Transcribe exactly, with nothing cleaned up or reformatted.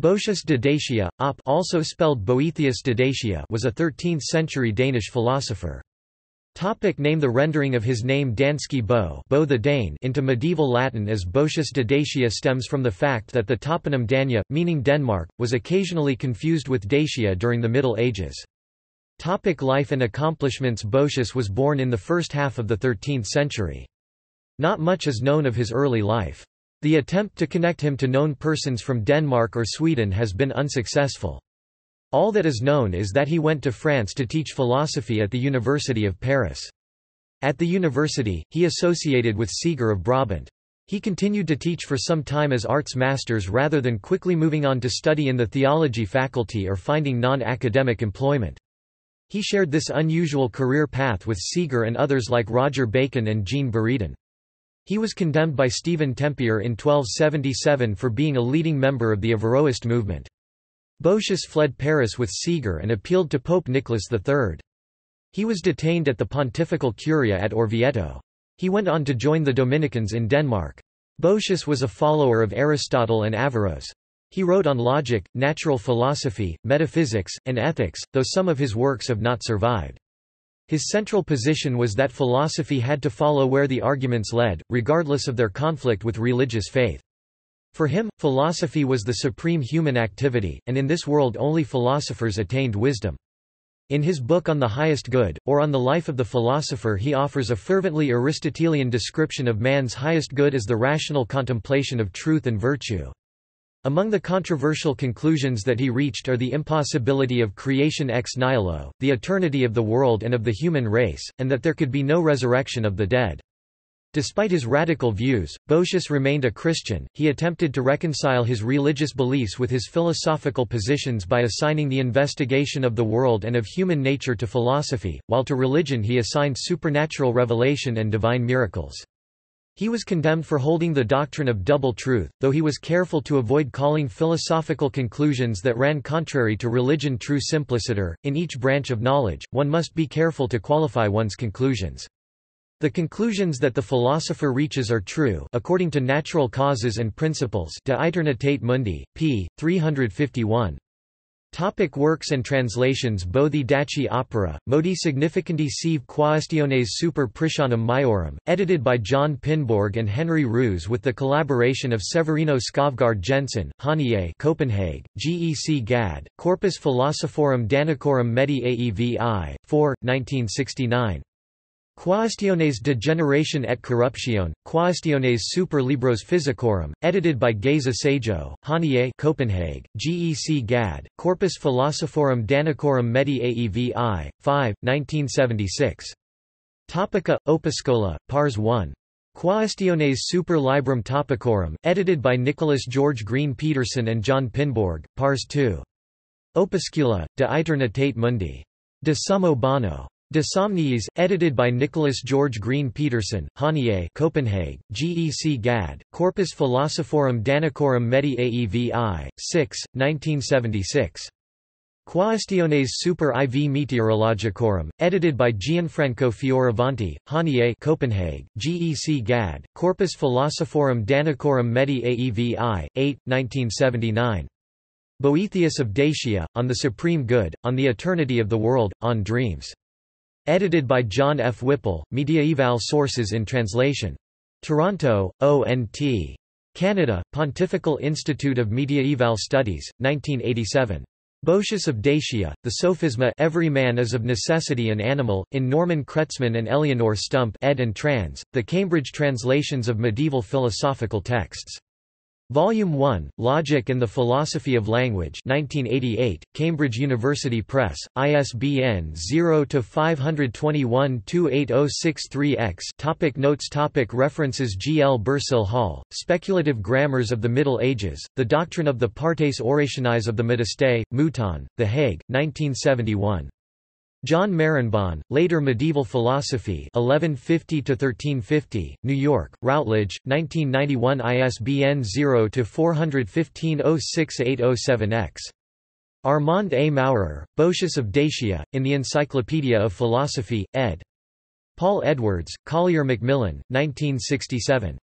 Boethius de Dacia, O P, also spelled Boethius de Dacia, was a thirteenth-century Danish philosopher. Topic name: the rendering of his name Danske Bo, Bo the Dane, into medieval Latin as Boethius de Dacia stems from the fact that the toponym Dania, meaning Denmark, was occasionally confused with Dacia during the Middle Ages. Topic life and accomplishments: Boethius was born in the first half of the thirteenth century. Not much is known of his early life. The attempt to connect him to known persons from Denmark or Sweden has been unsuccessful. All that is known is that he went to France to teach philosophy at the University of Paris. At the university, he associated with Siger of Brabant. He continued to teach for some time as arts masters rather than quickly moving on to study in the theology faculty or finding non-academic employment. He shared this unusual career path with Siger and others like Roger Bacon and Jean Buridan. He was condemned by Stephen Tempier in twelve seventy-seven for being a leading member of the Averroist movement. Boethius fled Paris with Siger and appealed to Pope Nicholas the third. He was detained at the Pontifical Curia at Orvieto. He went on to join the Dominicans in Denmark. Boethius was a follower of Aristotle and Averroes. He wrote on logic, natural philosophy, metaphysics, and ethics, though some of his works have not survived. His central position was that philosophy had to follow where the arguments led, regardless of their conflict with religious faith. For him, philosophy was the supreme human activity, and in this world only philosophers attained wisdom. In his book On the Highest Good, or On the Life of the Philosopher, he offers a fervently Aristotelian description of man's highest good as the rational contemplation of truth and virtue. Among the controversial conclusions that he reached are the impossibility of creation ex nihilo, the eternity of the world and of the human race, and that there could be no resurrection of the dead. Despite his radical views, Boethius remained a Christian. He attempted to reconcile his religious beliefs with his philosophical positions by assigning the investigation of the world and of human nature to philosophy, while to religion he assigned supernatural revelation and divine miracles. He was condemned for holding the doctrine of double truth, though he was careful to avoid calling philosophical conclusions that ran contrary to religion true simpliciter. In each branch of knowledge, one must be careful to qualify one's conclusions. The conclusions that the philosopher reaches are true according to natural causes and principles. De Eternitate Mundi, p. three hundred fifty-one. Topic works and translations: Boethius Daci opera, Modi significanti sive quaestiones super prishanum maiorum, edited by John Pinborg and Henry Ruse with the collaboration of Severino Skovgard Jensen, Hanier, Copenhague, G E C Gad, Corpus Philosophorum Danicorum Mediaeval, four, nineteen sixty-nine. Quaestiones de generation et corruptione, Quaestiones super libros physicorum, edited by Geza Sejo, Hanier, Copenhague, G E C Gad, Corpus Philosophorum Danicorum Mediaeval, five, nineteen seventy-six. Topica, Opuscola, Pars one. Quaestiones super librum topicorum, edited by Nicholas George Green Peterson and John Pinborg, Pars two. Opuscula, De Eternitate Mundi. De Summo Bono. De Somniis, edited by Nicholas George Green Peterson, Hanier, Copenhague, G E C Gad, Corpus Philosophorum Danicorum Mediaeval, six, nineteen seventy-six. Quaestiones super four meteorologicorum, edited by Gianfranco Fioravanti, Hanier, Copenhague, G E C Gad, Corpus Philosophorum Danicorum Mediaeval, eight, nineteen seventy-nine. Boethius of Dacia, On the Supreme Good, On the Eternity of the World, On Dreams. Edited by John F. Whipple, Mediaeval Sources in Translation. Toronto, O N T. Canada, Pontifical Institute of Mediaeval Studies, nineteen eighty-seven. Boethius of Dacia, The Sophisma Every Man is of Necessity an Animal, in Norman Kretzman and Eleanor Stump, ed and trans, the Cambridge translations of medieval philosophical texts. Volume one, Logic and the Philosophy of Language, nineteen eighty-eight, Cambridge University Press, I S B N zero dash five two one two eight zero six three X. Topic notes. Topic references. G. L. Bursill-Hall, Speculative Grammars of the Middle Ages, The Doctrine of the Partes Orationis of the Modiste, Mouton, The Hague, nineteen seventy-one. John Marenbon, Later Medieval Philosophy, eleven fifty to thirteen fifty, New York, Routledge, nineteen ninety-one. I S B N zero dash four one five zero six eight zero seven X. Armand A. Maurer, Boethius of Dacia, in the Encyclopedia of Philosophy, ed. Paul Edwards, Collier Macmillan, nineteen sixty-seven.